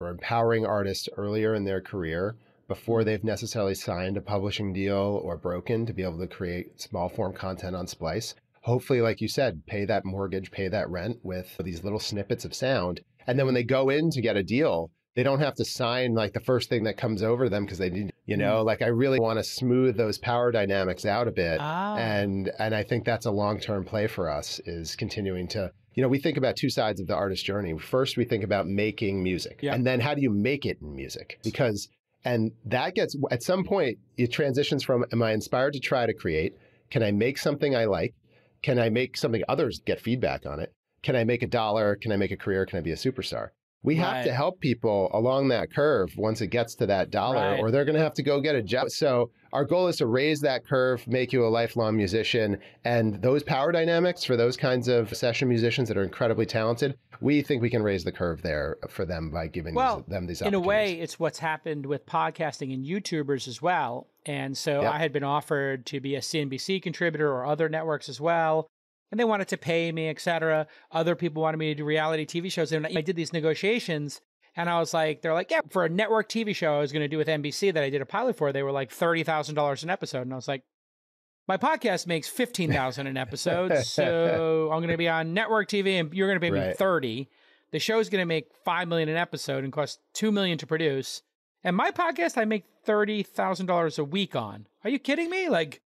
We're empowering artists earlier in their career before they've necessarily signed a publishing deal or broken to be able to create small form content on Splice. Hopefully, like you said, pay that mortgage, pay that rent with these little snippets of sound. And then when they go in to get a deal, they don't have to sign like the first thing that comes over them because they need, you know, like I really want to smooth those power dynamics out a bit. Ah. And I think that's a long-term play for us is continuing to, you know, we think about two sides of the artist journey. First, we think about making music and then how do you make it in music? Because, and that gets, at some point, it transitions from, am I inspired to try to create? Can I make something I like? Can I make something others get feedback on it? Can I make a dollar? Can I make a career? Can I be a superstar? We have to help people along that curve once it gets to that dollar, or they're going to have to go get a job. So our goal is to raise that curve, make you a lifelong musician. And those power dynamics for those kinds of session musicians that are incredibly talented, we think we can raise the curve there for them by giving them these opportunities. In a way, it's what's happened with podcasting and YouTubers as well. And so I had been offered to be a CNBC contributor or other networks as well. And they wanted to pay me, et cetera. Other people wanted me to do reality TV shows. And I did these negotiations and I was like, they're like, yeah, for a network TV show I was going to do with NBC that I did a pilot for, they were like $30,000 an episode. And I was like, my podcast makes $15,000 an episode. So I'm going to be on network TV and you're going to pay me $30,000. The show's going to make $5 million an episode and cost $2 million to produce. And my podcast, I make $30,000 a week on. Are you kidding me? Like,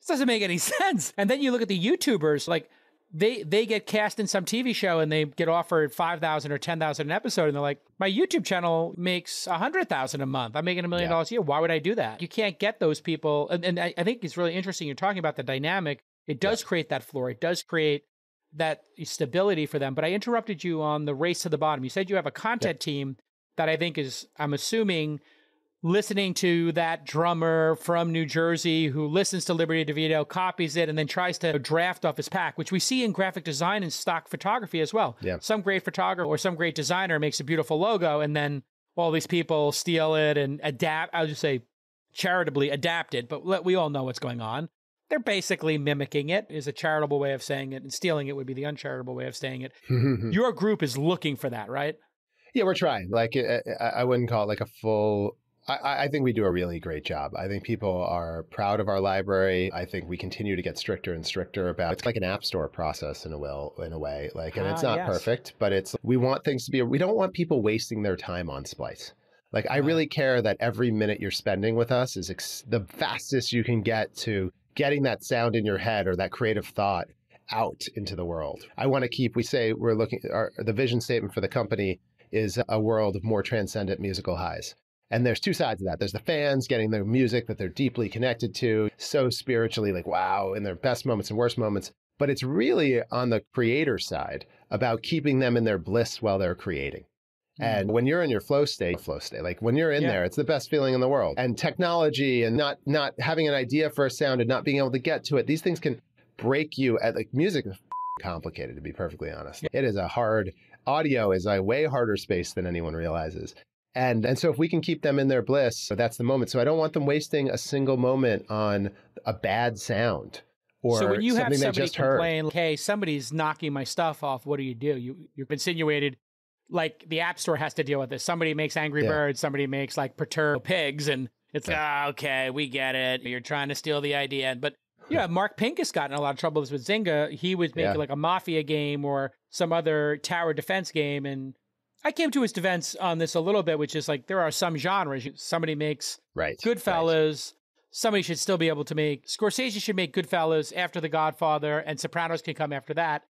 this doesn't make any sense. And then you look at the YouTubers, like they get cast in some TV show and they get offered $5,000 or $10,000 an episode. And they're like, my YouTube channel makes $100,000 a month. I'm making $1 million a year. Why would I do that? You can't get those people. And I think it's really interesting. You're talking about the dynamic. It does create that floor. It does create that stability for them. But I interrupted you on the race to the bottom. You said you have a content team that I think is, I'm assuming, listening to that drummer from New Jersey who listens to Liberty DeVito, copies it, and then tries to draft off his pack, which we see in graphic design and stock photography as well. Yeah. Some great photographer or some great designer makes a beautiful logo, and then all these people steal it and adapt. I would just say charitably adapt it, but we all know what's going on. They're basically mimicking it is a charitable way of saying it, and stealing it would be the uncharitable way of saying it. Your group is looking for that, right? Yeah, we're trying. Like, I wouldn't call it like a full... I think we do a really great job. I think people are proud of our library. I think we continue to get stricter and stricter about it's like an app store process in a way. Like, and it's not perfect, but it's we want things to be. We don't want people wasting their time on Splice. Like, I really care that every minute you're spending with us is the fastest you can get to getting that sound in your head or that creative thought out into the world. I want to keep. We say we're looking. The vision statement for the company is a world of more transcendent musical highs. And there's two sides of that. There's the fans getting their music that they're deeply connected to, so spiritually, like, wow, in their best moments and worst moments. But it's really on the creator side about keeping them in their bliss while they're creating. And when you're in your flow state, like when you're in there, it's the best feeling in the world. And technology and not having an idea for a sound and not being able to get to it, these things can break you at like music is complicated, to be perfectly honest. It is audio is a way harder space than anyone realizes. And so if we can keep them in their bliss, so that's the moment. So I don't want them wasting a single moment on a bad sound or something they just heard. So when you have somebody complain, like, hey, somebody's knocking my stuff off, what do? You're insinuated, like the App Store has to deal with this. Somebody makes Angry Birds, somebody makes like perturbed pigs, and it's like, oh, okay, we get it. You're trying to steal the idea. But yeah, Mark Pincus got in a lot of trouble with Zynga. He was making like a mafia game or some other tower defense game, and I came to his defense on this a little bit, which is like, there are some genres. Somebody makes Goodfellas. Right. Somebody should still be able to make... Scorsese should make Goodfellas after The Godfather, and Sopranos can come after that.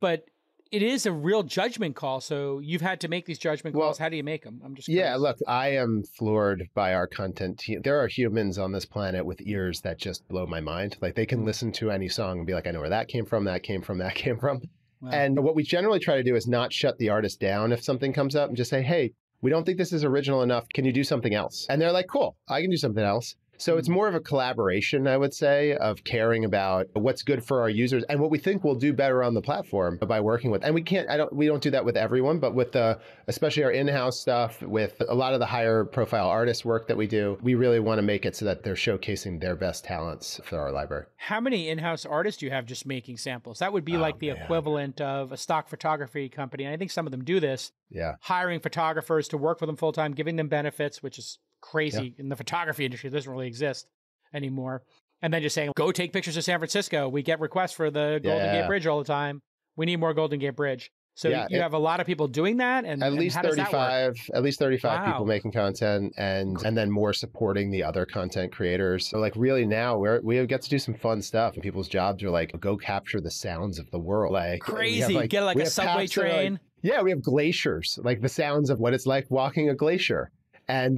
But it is a real judgment call, so you've had to make these judgment calls. How do you make them? I'm just curious. Yeah, look, I am floored by our content team. There are humans on this planet with ears that just blow my mind. Like, they can listen to any song and be like, I know where that came from, that came from, that came from. Wow. And what we generally try to do is not shut the artist down if something comes up and just say, hey, we don't think this is original enough. Can you do something else? And they're like, cool, I can do something else. So it's more of a collaboration, I would say, of caring about what's good for our users and what we think will do better on the platform by working with. And we don't do that with everyone, but with especially our in-house stuff, with a lot of the higher profile artist work that we do, we really want to make it so that they're showcasing their best talents for our library. How many in-house artists do you have just making samples? That would be the equivalent of a stock photography company. And I think some of them do this. Yeah. Hiring photographers to work for them full-time, giving them benefits, which is crazy in the photography industry. It doesn't really exist anymore. And then just saying, go take pictures of San Francisco. We get requests for the Golden Gate Bridge all the time. We need more Golden Gate Bridge. So you have a lot of people doing that, and at least 35 people making content, and then more supporting the other content creators. So like really now we get to do some fun stuff, and people's jobs are like, go capture the sounds of the world, like crazy. Like, get like a subway train. We have glaciers, like the sounds of what it's like walking a glacier. And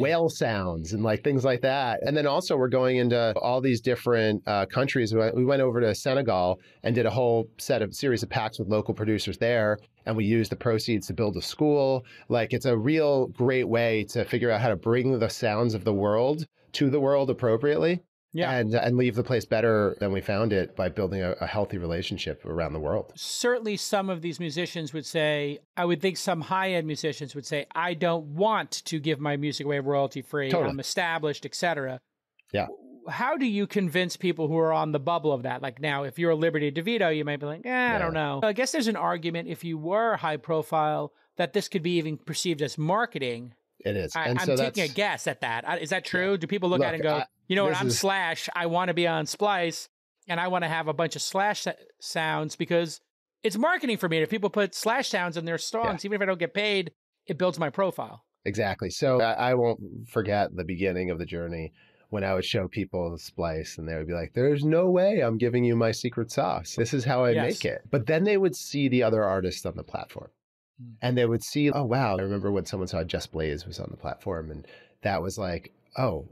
whale sounds and like things like that. And then also we're going into all these different countries. We went over to Senegal and did a whole series of packs with local producers there. And we use the proceeds to build a school. Like, it's a real great way to figure out how to bring the sounds of the world to the world appropriately. Yeah. And leave the place better than we found it by building a healthy relationship around the world. Certainly some of these musicians would say, I would think some high-end musicians would say, I don't want to give my music away royalty-free. Totally. I'm established, etc. Yeah. How do you convince people who are on the bubble of that? Like now, if you're Liberty DeVito, you might be like, I don't know. I guess there's an argument if you were high profile that this could be even perceived as marketing. It is. I'm taking a guess at that. Is that true? Yeah. Do people look at it and go... I'm Slash, I want to be on Splice, and I want to have a bunch of Slash sounds because it's marketing for me. If people put Slash sounds in their songs, even if I don't get paid, it builds my profile. Exactly. So I won't forget the beginning of the journey when I would show people Splice, and they would be like, there's no way I'm giving you my secret sauce. This is how I make it. But then they would see the other artists on the platform, and they would see, oh, wow. I remember when someone saw Just Blaze was on the platform, and that was like, oh,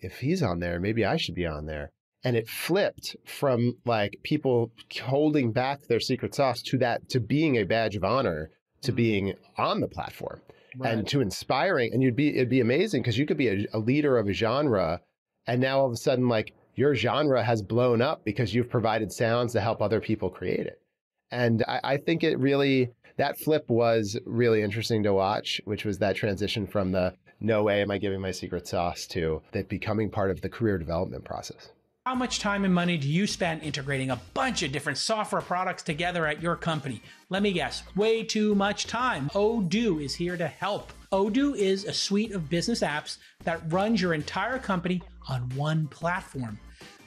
if he's on there, maybe I should be on there. And it flipped from like people holding back their secret sauce to being a badge of honor, to being on the platform and to inspiring. And it'd be amazing because you could be a leader of a genre. And now all of a sudden, like, your genre has blown up because you've provided sounds to help other people create it. And I think that flip was really interesting to watch, which was that transition from the no way am I giving my secret sauce to that becoming part of the career development process. How much time and money do you spend integrating a bunch of different software products together at your company? Let me guess, way too much time. Odoo is here to help. Odoo is a suite of business apps that runs your entire company on one platform.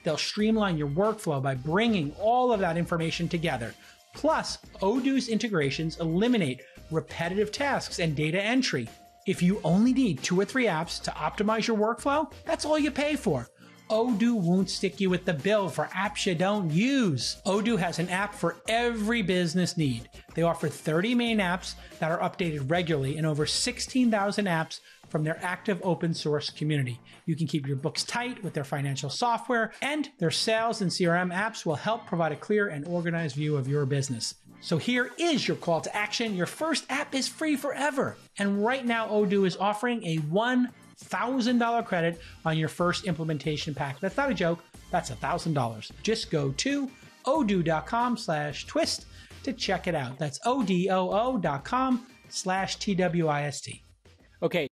They'll streamline your workflow by bringing all of that information together. Plus, Odoo's integrations eliminate repetitive tasks and data entry. If you only need 2 or 3 apps to optimize your workflow, that's all you pay for. Odoo won't stick you with the bill for apps you don't use. Odoo has an app for every business need. They offer 30 main apps that are updated regularly and over 16,000 apps from their active open source community. You can keep your books tight with their financial software, and their sales and CRM apps will help provide a clear and organized view of your business. So here is your call to action. Your first app is free forever. And right now, Odoo is offering a $1,000 credit on your first implementation pack. That's not a joke. That's $1,000. Just go to odoo.com/twist to check it out. That's odoo.com/TWIST. Okay,